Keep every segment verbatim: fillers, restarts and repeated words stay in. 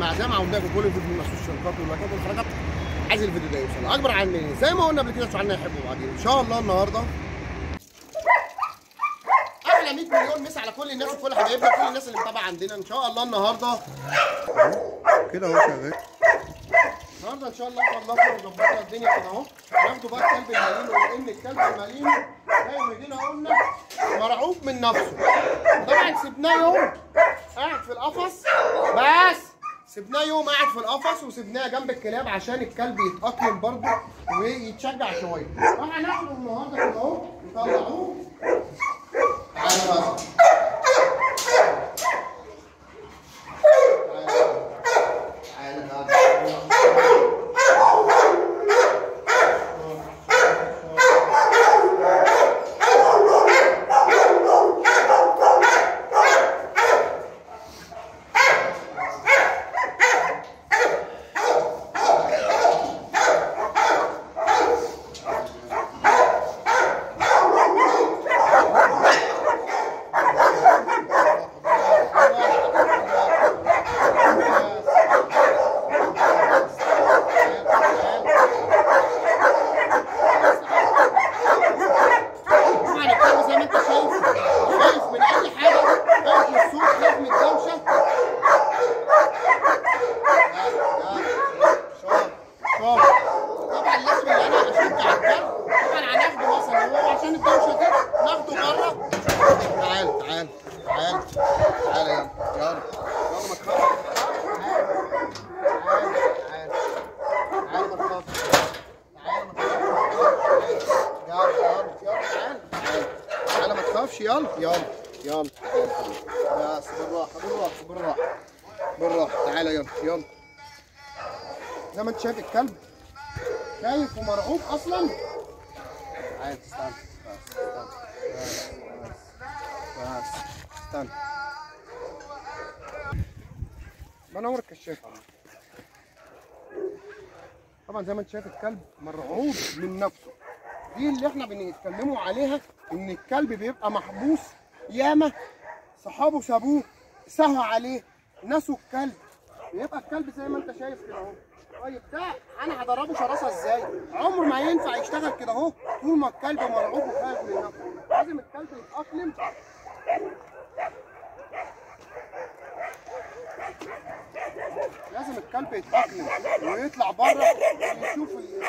مع جامعه وبناخد كل الفيديو من مخصوص الشركات والمكاتب والحركات. عايز الفيديو ده يوصل اكبر عالمين زي ما قلنا قبل كده، سؤالنا يحبوا بعضين ان شاء الله. النهارده احلى مية مليون مسا على كل الناس وكل حبايبنا كل الناس اللي متابعه عندنا ان شاء الله. النهارده كده اهو شغال. النهارده ان شاء الله خلصنا وظبطنا الدنيا كده اهو. هناخدوا بقى الكلب المليون، لان الكلب المليون زي ما جينا قلنا مرعوب من نفسه. طبعا سيبناه يوم قاعد في القفص، بس سيبناه يوم قاعد في القفص وسيبناه جنب الكلاب عشان الكلب يتأقلم برضه ويتشجع شويه. فهناخده النهارده كده اهو نطلعوه على القفص. يلا يلا يلا بس بالراحه بالراحه بالراحه بالراحه. تعالى يلا يلا. زي ما انت شايف الكلب خايف ومرعوب اصلا. تعالى استنى استنى بس استنى. منور الكشاف. طبعا زي ما انت شايف الكلب مرعوب من نفسه، دي اللي احنا بنتكلموا عليها، ان الكلب بيبقى محبوس. ياما صحابه سابوه، سهوا عليه، نسوا الكلب، بيبقى الكلب زي ما انت شايف كده اهو. طيب ده انا هدربه شراسه ازاي؟ عمره ما ينفع يشتغل كده اهو طول ما الكلب مرعوب وخايف من نفسه. لازم الكلب يتاقلم. لازم الكلب يتاقلم ويطلع بره ويشوف ال...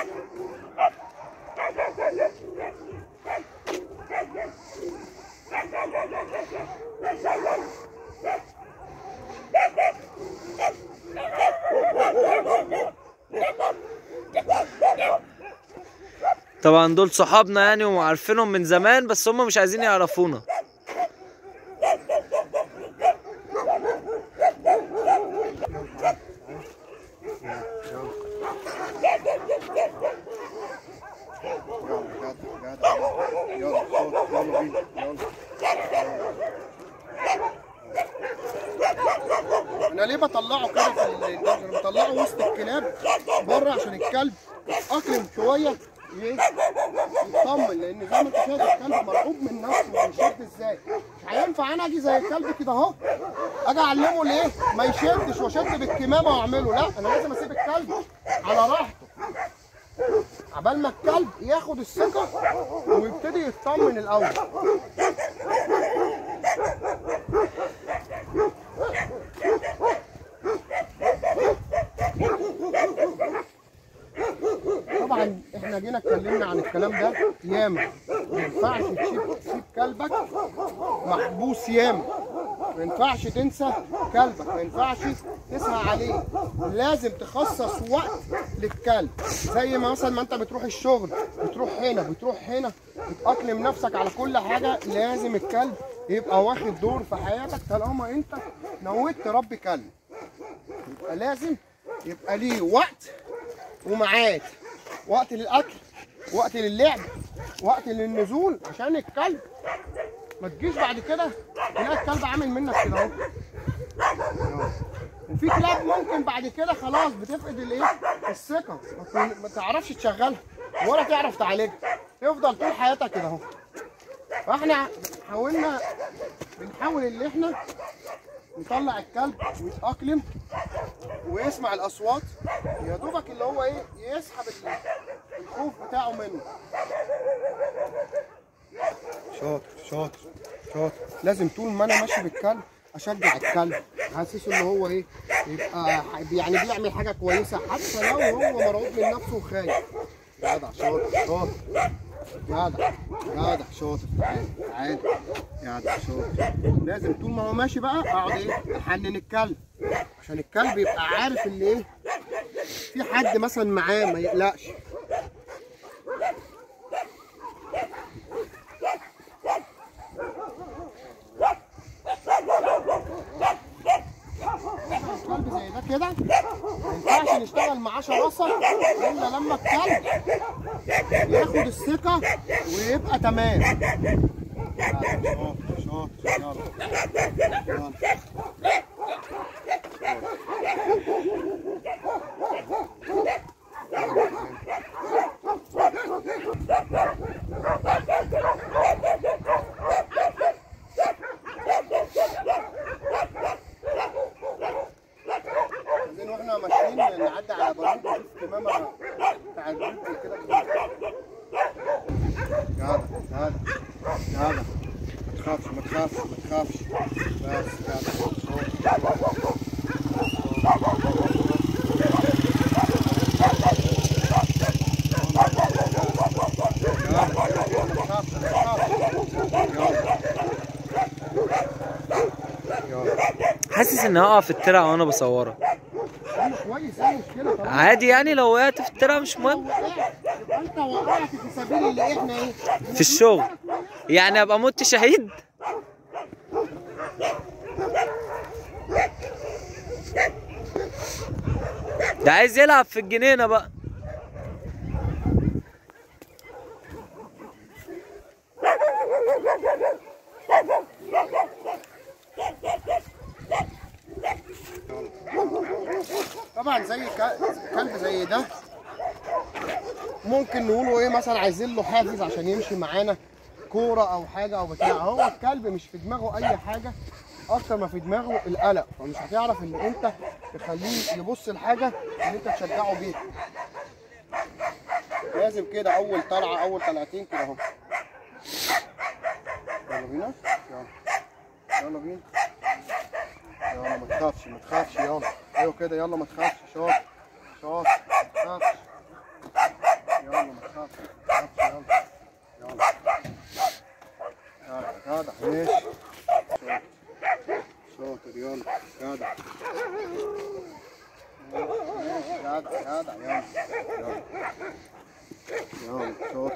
طبعا دول صحابنا يعني وعارفينهم من زمان، بس هم مش عايزين يعرفونا. انا ليه بطلعه كده في الجنب؟ بطلعه وسط الكلاب بره عشان الكلب يتأقلم شويه يطمن، لان زي ما انت شايف الكلب مرعوب من نفسه. بيشد ازاي؟ مش هينفع انا اجي زي الكلب كده اهو اجي اعلمه ليه ما يشدش واشد بالكمامه واعمله، لا انا لازم اسيب الكلب على راحته عبال ما الكلب ياخد الثقه ويبتدي يطمن الاول. طبعا احنا جينا اتكلمنا عن الكلام ده ياما. ما ينفعش تسيب تسيب كلبك محبوس ياما. ما ينفعش تنسى كلبك، ما ينفعش تسهى عليه، لازم تخصص وقت للكلب. زي ما مثلا ما انت بتروح الشغل، بتروح هنا بتروح هنا، بتأقلم نفسك على كل حاجه. لازم الكلب يبقى واخد دور في حياتك. طالما انت نويت تربي كلب يبقى لازم يبقى ليه وقت وميعاد، وقت للاكل، وقت للعب، وقت للنزول، عشان الكلب ما تجيش بعد كده تلاقي الكلب عامل منك كده اهو. وفي كلاب ممكن بعد كده خلاص بتفقد الايه؟ الثقه، ما تعرفش تشغلها ولا تعرف تعالجها، تفضل طول حياتها كده اهو. فاحنا حاولنا بنحاول ان احنا نطلع الكلب ويتأقلم ويسمع الاصوات يا دوبك اللي هو ايه يسحب الخوف بتاعه منه. شاطر شاطر شاطر. لازم طول ما انا ماشي بالكلب اشجع الكلب، حاسسه ان هو ايه يبقى يعني بيعمل حاجه كويسه حتى لو هو مرعوب من نفسه وخايف. جدع شاطر شاطر. جدع جدع شاطر. تعالى تعالى. جدع شاطر. لازم طول ما هو ماشي بقى اقعد ايه احنن الكلب عشان الكلب يبقى عارف ان ايه في حد مثلا معاه ما يقلقش. الكلب زي ده كده ما ينفعش نشتغل معاه شراسه الا لما الكلب ياخد الثقه ويبقى تمام. شاطر شاطر. يلا يلا. عايزين واحنا ماشيين نعدي على برامج الاستمامه بتاع البيوت كده. جدع جدع جدع. ما تخافش ما تخافش ما تخافش. بس جدع. حاسس ان هقع في الترعه وانا بصورها. كويس. ايه المشكله؟ طبعا عادي يعني لو وقعت في الترعه مش مهم. يبقى انت وقعت في سبيل اللي احنا ايه؟ في الشغل. يعني ابقى مت شهيد؟ ده عايز يلعب في الجنينه بقى. طبعا زي كلب زي ده ممكن نقوله ايه مثلا عايزين له حافز عشان يمشي معانا، كوره او حاجه او بتاع. هو الكلب مش في دماغه اي حاجه اكتر ما في دماغه القلق، فمش هتعرف ان انت تخليه يبص لحاجه ان انت تشجعه بيها. لازم كده اول طلعه اول طلعتين كده اهو. يلا بينا يلا يلا بينا يلا. ما تخافش ما تخافش. يلا ايوه كده. يلا ما تخافش. شاطر شاطر. ما تخافش. يلا ما تخافش ما تخافش. يلا يلا. جدع ماشي. شاطر شاطر. يلا جدع جدع جدع. يلا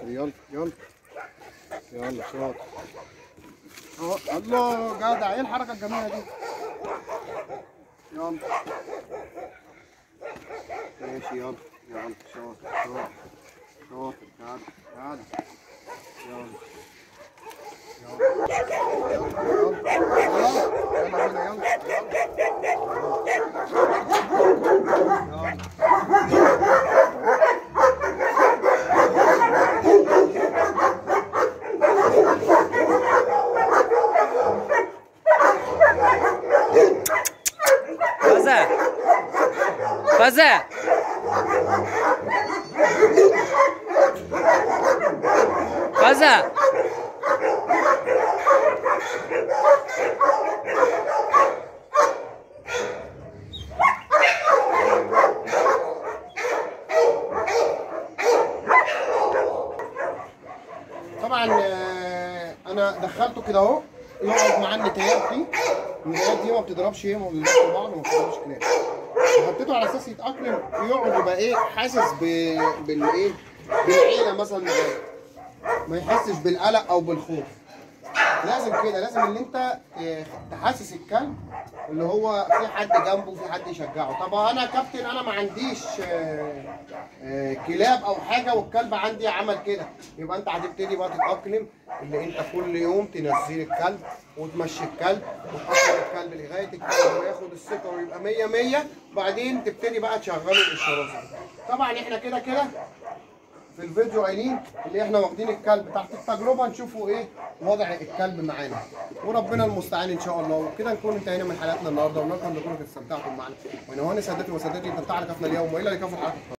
يلا يلا. شاطر. يلا يلا يلا. شاطر. الله جدع. ايه الحركه الجميله دي؟ يلا ماشي. يلا يلا. شاطر شاطر شاطر. جدع جدع. يلا يلا يلا يلا يلا يلا يلا. فزع فزع. طبعا انا دخلته كده اهو يقعد معانا النتايات دي. النتايات دي ما بتضربش ايه، ما بتضربش بعض وما بتضربش كلام. حطيته على اساس يتاقلم يقعد يبقى ايه حاسس بالايه بالعيله مثلا، ما يحسش بالقلق او بالخوف. لازم كده لازم ان انت إيه تحسس الكلب اللي هو في حد جنبه في حد يشجعه. طب انا كابتن انا ما عنديش آه آه كلاب او حاجه والكلب عندي عمل كده، يبقى انت هتبتدي بقى تتاقلم اللي انت كل يوم تنزل الكلب وتمشي الكلب وتحضر الكلب لغايه الكلب وياخد الثقه ويبقى مية مية. بعدين تبتدي بقى تشغله الاشارات. طبعا احنا كده كده في الفيديو قايلين اللي احنا واخدين الكلب تحت التجربه نشوفوا ايه وضع الكلب معانا، وربنا المستعان ان شاء الله. وكده نكون انتهينا من حلقتنا النهارده، ونرجو انكم تكونوا استمتعتم معنا. وانا هاني سادتي وسادتي استمتعوا على قناتنا اليوم، والى اللقاء في الحلقه.